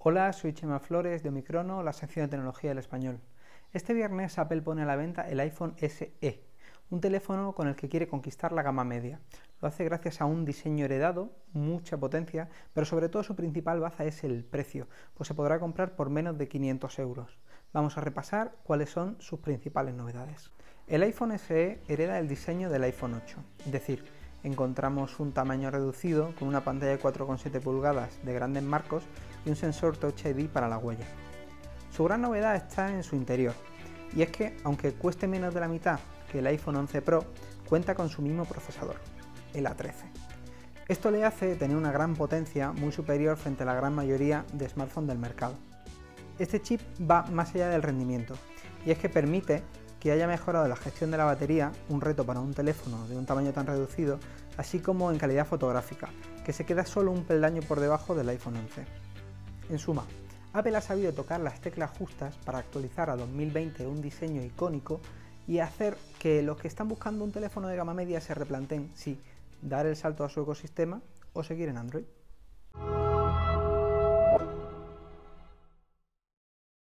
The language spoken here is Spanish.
Hola, soy Chema Flores de Omicrono, la sección de tecnología del español. Este viernes Apple pone a la venta el iPhone SE, un teléfono con el que quiere conquistar la gama media. Lo hace gracias a un diseño heredado, mucha potencia, pero sobre todo su principal baza es el precio, pues se podrá comprar por menos de 500 euros. Vamos a repasar cuáles son sus principales novedades. El iPhone SE hereda el diseño del iPhone 8, es decir, encontramos un tamaño reducido con una pantalla de 4,7 pulgadas de grandes marcos y un sensor Touch ID para la huella. Su gran novedad está en su interior, y es que, aunque cueste menos de la mitad que el iPhone 11 Pro, cuenta con su mismo procesador, el A13. Esto le hace tener una gran potencia muy superior frente a la gran mayoría de smartphones del mercado. Este chip va más allá del rendimiento, y es que permite que haya mejorado la gestión de la batería, un reto para un teléfono de un tamaño tan reducido, así como en calidad fotográfica, que se queda solo un peldaño por debajo del iPhone 11. En suma, Apple ha sabido tocar las teclas justas para actualizar a 2020 un diseño icónico y hacer que los que están buscando un teléfono de gama media se replanteen si dar el salto a su ecosistema o seguir en Android.